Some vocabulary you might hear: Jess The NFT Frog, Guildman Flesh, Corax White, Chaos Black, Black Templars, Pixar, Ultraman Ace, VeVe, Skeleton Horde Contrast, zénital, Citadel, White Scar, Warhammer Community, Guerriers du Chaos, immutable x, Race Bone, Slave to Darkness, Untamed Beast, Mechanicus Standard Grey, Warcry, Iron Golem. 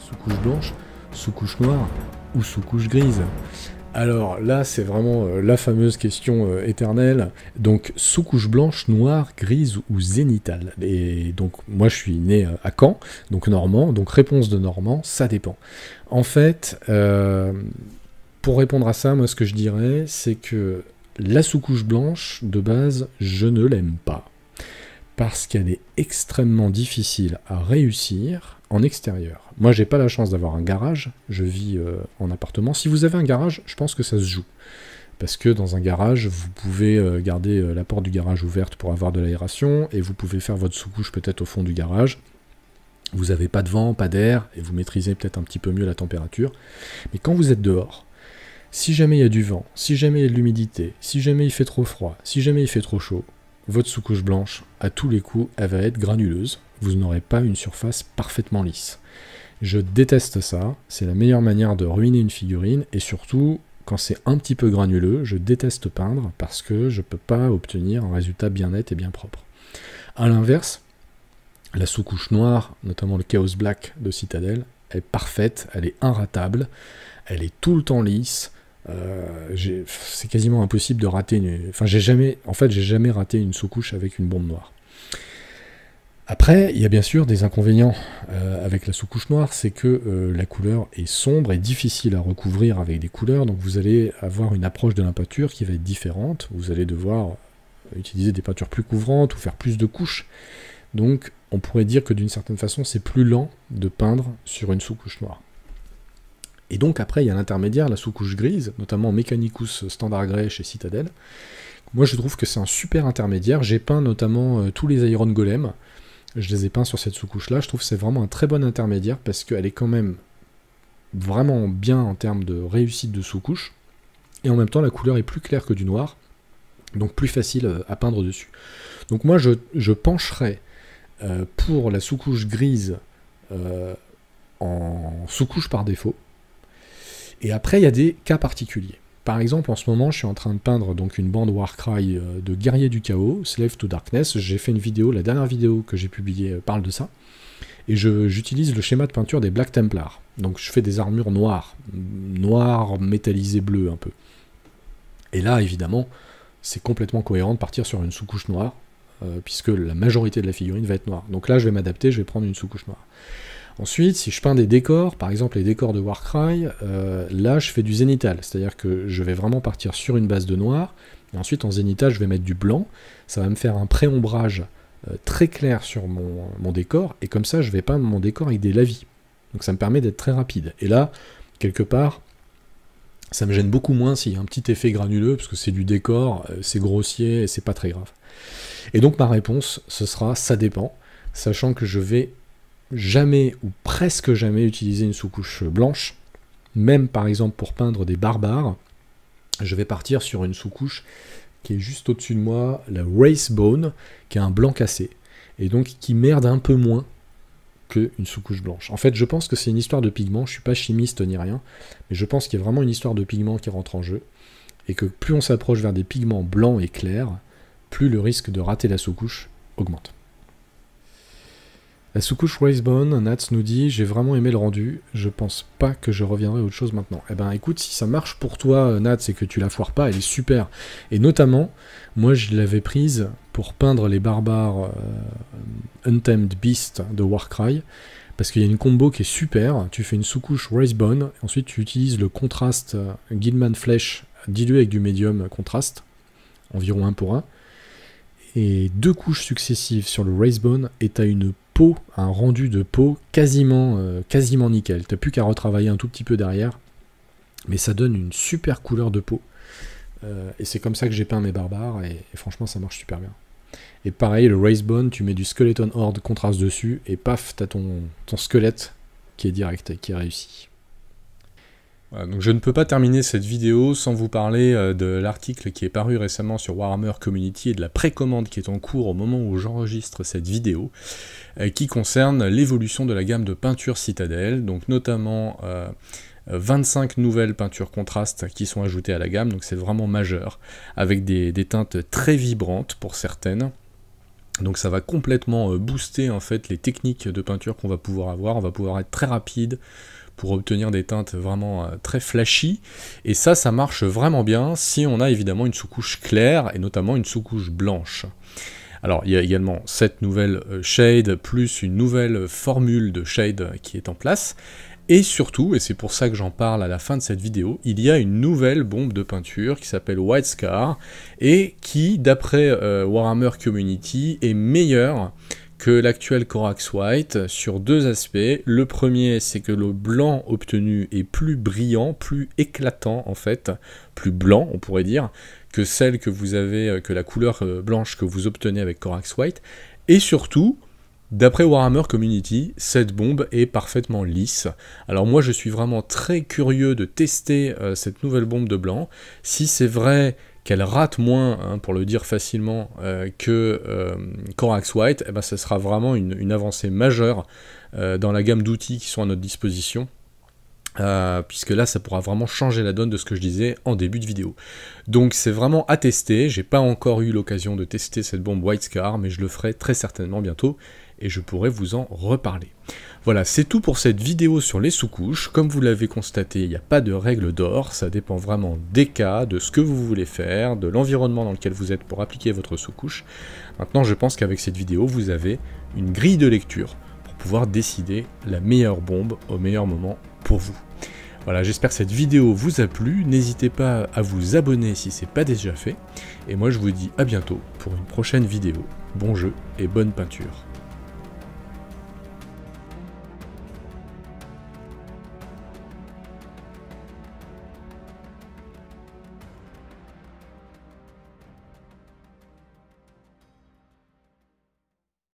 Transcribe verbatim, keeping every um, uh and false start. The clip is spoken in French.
sous-couche blanche, sous-couche noire ou sous-couche grise. Alors là, c'est vraiment euh, la fameuse question euh, éternelle. Donc, sous-couche blanche, noire, grise ou zénitale. Et donc, moi, je suis né euh, à Caen, donc normand. Donc, réponse de normand, ça dépend. En fait, euh, pour répondre à ça, moi, ce que je dirais, c'est que la sous-couche blanche, de base, je ne l'aime pas. Parce qu'elle est extrêmement difficile à réussir en extérieur. Moi, j'ai pas la chance d'avoir un garage, je vis euh, en appartement. Si vous avez un garage, je pense que ça se joue. Parce que dans un garage, vous pouvez euh, garder euh, la porte du garage ouverte pour avoir de l'aération, et vous pouvez faire votre sous-couche peut-être au fond du garage. Vous n'avez pas de vent, pas d'air, et vous maîtrisez peut-être un petit peu mieux la température. Mais quand vous êtes dehors, si jamais il y a du vent, si jamais il y a de l'humidité, si jamais il fait trop froid, si jamais il fait trop chaud, votre sous-couche blanche, à tous les coups, elle va être granuleuse. Vous n'aurez pas une surface parfaitement lisse. Je déteste ça, c'est la meilleure manière de ruiner une figurine, et surtout, quand c'est un petit peu granuleux, je déteste peindre, parce que je ne peux pas obtenir un résultat bien net et bien propre. A l'inverse, la sous-couche noire, notamment le Chaos Black de Citadel, est parfaite, elle est inratable, elle est tout le temps lisse, euh, c'est quasiment impossible de rater une... Enfin, j'ai jamais... En fait, j'ai jamais raté une sous-couche avec une bombe noire. Après, il y a bien sûr des inconvénients euh, avec la sous-couche noire, c'est que euh, la couleur est sombre et difficile à recouvrir avec des couleurs, donc vous allez avoir une approche de la peinture qui va être différente, vous allez devoir utiliser des peintures plus couvrantes ou faire plus de couches, donc on pourrait dire que d'une certaine façon c'est plus lent de peindre sur une sous-couche noire. Et donc après il y a l'intermédiaire, la sous-couche grise, notamment Mechanicus Standard Grey chez Citadel. Moi je trouve que c'est un super intermédiaire, j'ai peint notamment euh, tous les Iron Golem. Je les ai peints sur cette sous-couche-là, je trouve que c'est vraiment un très bon intermédiaire parce qu'elle est quand même vraiment bien en termes de réussite de sous-couche, et en même temps la couleur est plus claire que du noir, donc plus facile à peindre dessus. Donc moi je, je pencherais euh, pour la sous-couche grise euh, en sous-couche par défaut, et après il y a des cas particuliers. Par exemple, en ce moment, je suis en train de peindre donc une bande Warcry de Guerriers du Chaos, Slave to Darkness. J'ai fait une vidéo, la dernière vidéo que j'ai publiée parle de ça. Et j'utilise le schéma de peinture des Black Templars. Donc je fais des armures noires, noires, métallisées bleues un peu. Et là, évidemment, c'est complètement cohérent de partir sur une sous-couche noire, euh, puisque la majorité de la figurine va être noire. Donc là, je vais m'adapter, je vais prendre une sous-couche noire. Ensuite, si je peins des décors, par exemple les décors de Warcry, euh, là je fais du zénital, c'est-à-dire que je vais vraiment partir sur une base de noir, et ensuite en zénital je vais mettre du blanc, ça va me faire un pré-ombrage euh, très clair sur mon, mon décor, et comme ça je vais peindre mon décor avec des lavis, donc ça me permet d'être très rapide. Et là, quelque part, ça me gêne beaucoup moins s'il y a un petit effet granuleux, parce que c'est du décor, euh, c'est grossier, et c'est pas très grave. Et donc ma réponse, ce sera « ça dépend », sachant que je vais jamais ou presque jamais utiliser une sous-couche blanche, même par exemple pour peindre des barbares, je vais partir sur une sous-couche qui est juste au-dessus de moi, la Race Bone, qui a un blanc cassé, et donc qui merde un peu moins qu'une sous-couche blanche. En fait, je pense que c'est une histoire de pigments, je suis pas chimiste ni rien, mais je pense qu'il y a vraiment une histoire de pigments qui rentre en jeu, et que plus on s'approche vers des pigments blancs et clairs, plus le risque de rater la sous-couche augmente. La sous-couche Racebone, Nats nous dit « J'ai vraiment aimé le rendu, je pense pas que je reviendrai à autre chose maintenant. » Eh ben écoute, si ça marche pour toi Nats et que tu la foires pas, elle est super. Et notamment, moi je l'avais prise pour peindre les barbares euh, Untamed Beast de Warcry, parce qu'il y a une combo qui est super, tu fais une sous-couche Racebone, ensuite tu utilises le contraste euh, Guildman Flesh dilué avec du médium contraste, environ un pour un, et deux couches successives sur le Racebone, et t'as une peau, un rendu de peau quasiment, euh, quasiment nickel. T'as plus qu'à retravailler un tout petit peu derrière, mais ça donne une super couleur de peau. Euh, et c'est comme ça que j'ai peint mes barbares, et, et franchement ça marche super bien. Et pareil, le Racebone, tu mets du Skeleton Horde Contrast dessus, et paf, t'as ton, ton squelette qui est direct et qui est réussi. Voilà, donc je ne peux pas terminer cette vidéo sans vous parler euh, de l'article qui est paru récemment sur Warhammer Community et de la précommande qui est en cours au moment où j'enregistre cette vidéo, euh, qui concerne l'évolution de la gamme de peintures Citadel, donc notamment euh, vingt-cinq nouvelles peintures contrastes qui sont ajoutées à la gamme, donc c'est vraiment majeur, avec des, des teintes très vibrantes pour certaines, Donc ça va complètement booster en fait les techniques de peinture qu'on va pouvoir avoir. On va pouvoir être très rapide pour obtenir des teintes vraiment très flashy. Et ça, ça marche vraiment bien si on a évidemment une sous-couche claire et notamment une sous-couche blanche. Alors il y a également cette nouvelle shade plus une nouvelle formule de shade qui est en place. Et surtout, et c'est pour ça que j'en parle à la fin de cette vidéo, il y a une nouvelle bombe de peinture qui s'appelle White Scar et qui, d'après euh, Warhammer Community, est meilleure que l'actuel Corax White sur deux aspects. Le premier, c'est que le blanc obtenu est plus brillant, plus éclatant en fait, plus blanc on pourrait dire, que celle que vous avez, que la couleur blanche que vous obtenez avec Corax White. Et surtout, d'après Warhammer Community, cette bombe est parfaitement lisse. Alors moi je suis vraiment très curieux de tester euh, cette nouvelle bombe de blanc. Si c'est vrai qu'elle rate moins, hein, pour le dire facilement, euh, que euh, Corax White, eh ben, ça sera vraiment une, une avancée majeure euh, dans la gamme d'outils qui sont à notre disposition. Euh, puisque là ça pourra vraiment changer la donne de ce que je disais en début de vidéo. Donc c'est vraiment à tester, j'ai pas encore eu l'occasion de tester cette bombe White Scar, mais je le ferai très certainement bientôt et je pourrai vous en reparler. Voilà, c'est tout pour cette vidéo sur les sous-couches. Comme vous l'avez constaté, il n'y a pas de règle d'or, ça dépend vraiment des cas, de ce que vous voulez faire, de l'environnement dans lequel vous êtes pour appliquer votre sous-couche. Maintenant je pense qu'avec cette vidéo vous avez une grille de lecture pour pouvoir décider la meilleure bombe au meilleur moment pour vous. Voilà, j'espère que cette vidéo vous a plu, n'hésitez pas à vous abonner si ce n'est pas déjà fait, et moi je vous dis à bientôt pour une prochaine vidéo. Bon jeu et bonne peinture.